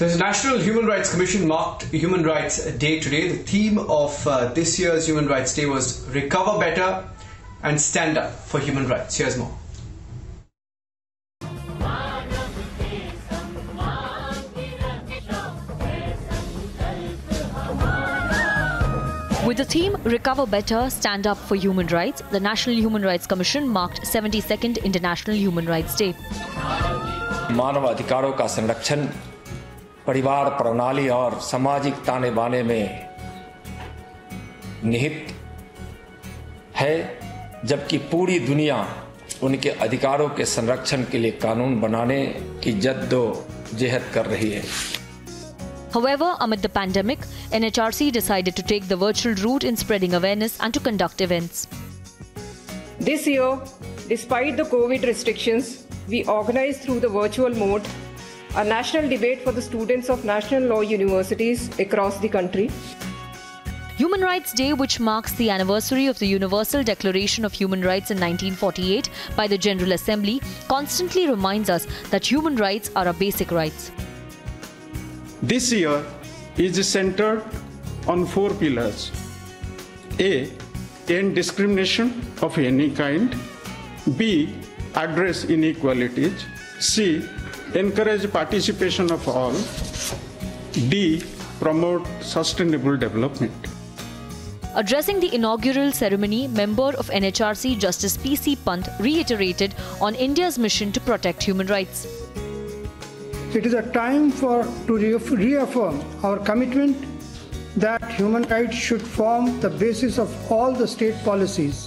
The National Human Rights Commission marked Human Rights Day today. The theme of this year's Human Rights Day was Recover Better and Stand Up for Human Rights. Here's more. With the theme Recover Better, Stand Up for Human Rights, the National Human Rights Commission marked 72nd International Human Rights Day. मानव अधिकारों का संरक्षण परिवार प्रणाली और सामाजिक ताने बाने में निहित है, जबकि पूरी दुनिया उनके अधिकारों के संरक्षण के लिए कानून बनाने की जद्दोजहद कर रही है. However, amid the pandemic, NHRC decided to take the virtual route in spreading awareness and to conduct events. This year, despite the COVID restrictions, we organized through the virtual mode a national debate for the students of national law universities across the country. Human Rights Day, which marks the anniversary of the Universal Declaration of Human Rights in 1948 by the General Assembly, constantly reminds us that human rights are our basic rights. This year is centered on four pillars. A. End discrimination of any kind. B. Address inequalities. C. Encourage participation of all. D. Promote sustainable development. Addressing the inaugural ceremony, member of NHRC Justice P. C. Pant reiterated on India's mission to protect human rights. It is a time to reaffirm our commitment that human rights should form the basis of all the state policies.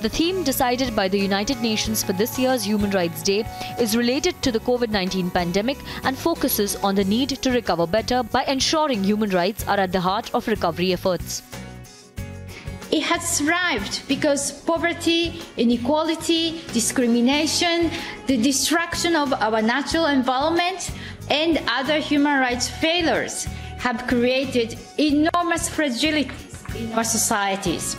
The theme decided by the United Nations for this year's Human Rights Day is related to the COVID-19 pandemic and focuses on the need to recover better by ensuring human rights are at the heart of recovery efforts. It has thrived because poverty, inequality, discrimination, the destruction of our natural environment and other human rights failures have created enormous fragilities in our societies.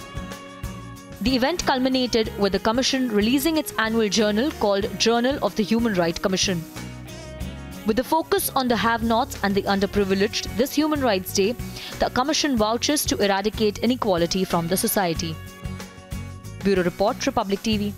The event culminated with the Commission releasing its annual journal called Journal of the Human Rights Commission. With the focus on the have-nots and the underprivileged this Human Rights Day, the Commission vouches to eradicate inequality from the society. Bureau Report, Republic TV.